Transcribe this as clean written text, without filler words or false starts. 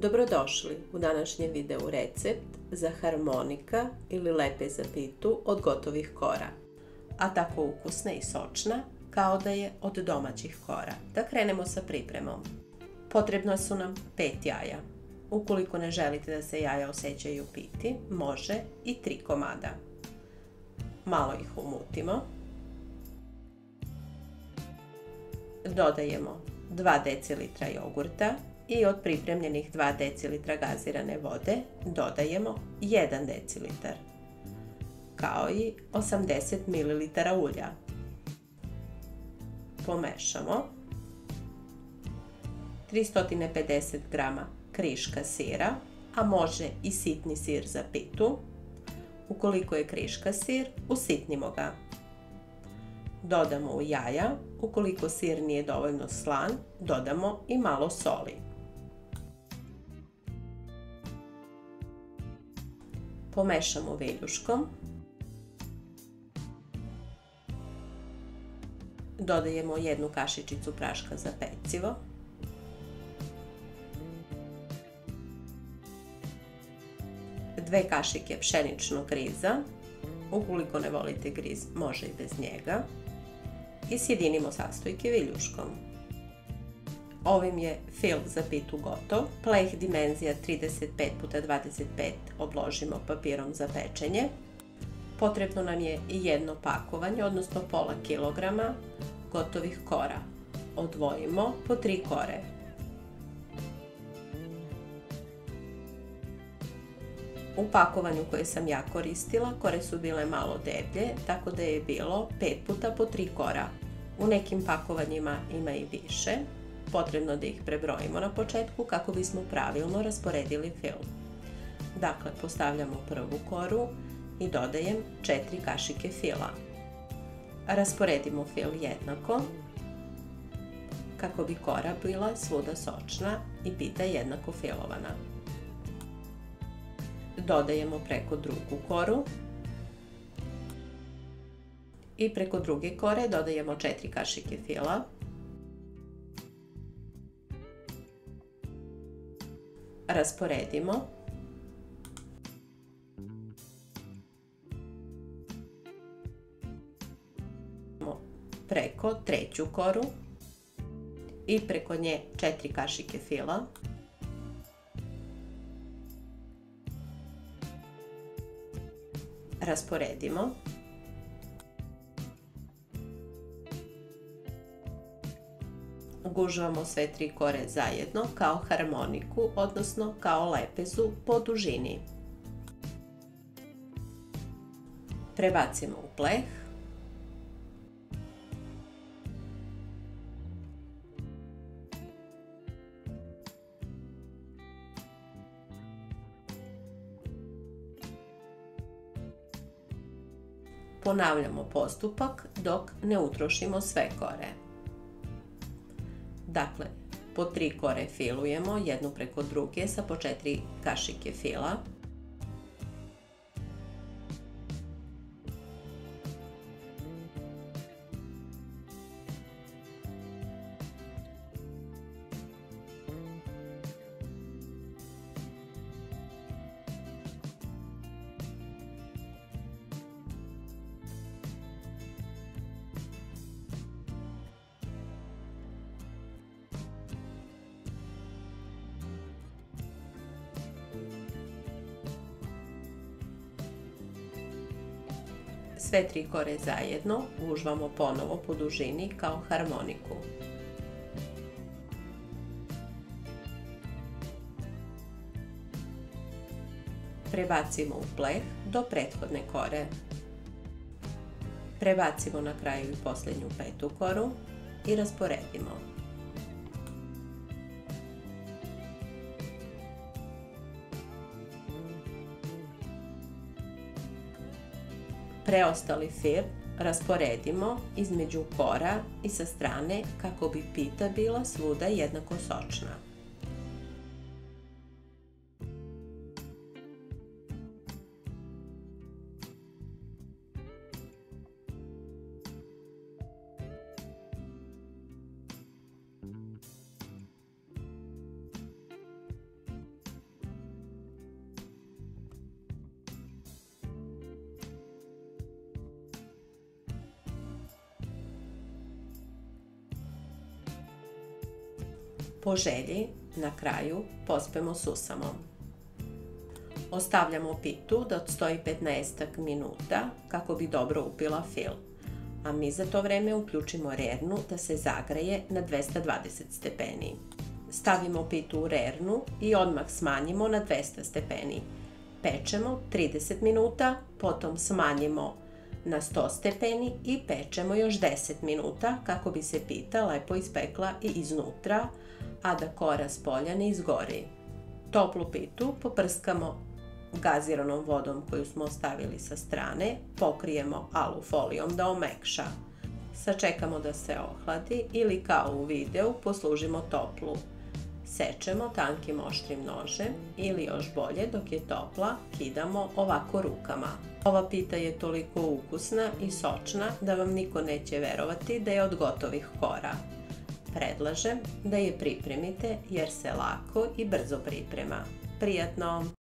Dobrodošli u današnjem videu recept za harmonika ili lepe za pitu od gotovih kora, a tako ukusna i sočna kao da je od domaćih kora. Da krenemo sa pripremom. Potrebno su nam 5 jaja. Ukoliko ne želite da se jaja osjećaju u piti, može i 3 komada. Malo ih umutimo. Dodajemo 2 decilitra jogurta i od pripremljenih 2 decilitra gazirane vode dodajemo 1 decilitar, kao i 80 ml ulja. Pomešamo. 350 g kriška sira, a može i sitni sir za pitu. Ukoliko je kriška sir, usitnimo ga. Dodamo u jaja, ukoliko sir nije dovoljno slan, dodamo i malo soli. Pomešamo viljuškom. Dodajemo 1 kašičicu praška za pecivo. Dve kašike pšeničnog griza, ukoliko ne volite griz može i bez njega, i sjedinimo sastojke viljuškom. Ovim je fil za pitu gotov. Pleh dimenzija 35x25 obložimo papirom za pečenje. Potrebno nam je i 1 pakovanje, odnosno pola kilograma gotovih kora. Odvojimo po 3 kore. U pakovanju koje sam ja koristila, kore su bile malo deblje, tako da je bilo 5x po 3 kora. U nekim pakovanjima ima i više. Potrebno je da ih prebrojimo na početku kako bismo pravilno rasporedili fil. Dakle, postavljamo prvu koru i dodajem 4 kašike fila. Rasporedimo fil jednako kako bi kora bila svuda sočna i pita jednako filovana. Dodajemo preko drugu koru i preko druge kore dodajemo 4 kašike fila. Rasporedimo. Preko treću koru i preko nje 4 kašike fila. Rasporedimo. Gužvamo sve 3 kore zajedno kao harmoniku, odnosno kao lepezu po dužini. Prebacimo u pleh. Ponavljamo postupak dok ne utrošimo sve kore. Dakle, po 3 kore filujemo, jednu preko druge sa po 4 kašike fila. Sve 3 kore zajedno gužvamo ponovo po dužini kao harmoniku. Prebacimo u pleh do prethodne kore. Prebacimo na kraju i posljednju 5. koru i rasporedimo. Preostali fil rasporedimo između kora i sa strane kako bi pita bila svuda jednako sočna. Po želji na kraju pospemo susamom. Ostavljamo pitu da odstoji 15 minuta kako bi dobro upila fil, a mi za to vreme uključimo rernu da se zagreje na 220 stepeni. Stavimo pitu u rernu i odmah smanjimo na 200 stepeni. Pečemo 30 minuta, potom smanjimo na 100 stepeni i pečemo još 10 minuta kako bi se pita lepo ispekla i iznutra, a da kora spolja ne izgori. Toplu pitu poprskamo gaziranom vodom koju smo ostavili sa strane, pokrijemo alufolijom da omekša. Sačekamo da se ohladi ili kao u videu poslužimo toplu. Sečemo tankim oštrim nožem ili još bolje dok je topla kidamo ovako rukama. Ova pita je toliko ukusna i sočna da vam niko neće verovati da je od gotovih kora. Predlažem da je pripremite jer se lako i brzo priprema. Prijatno!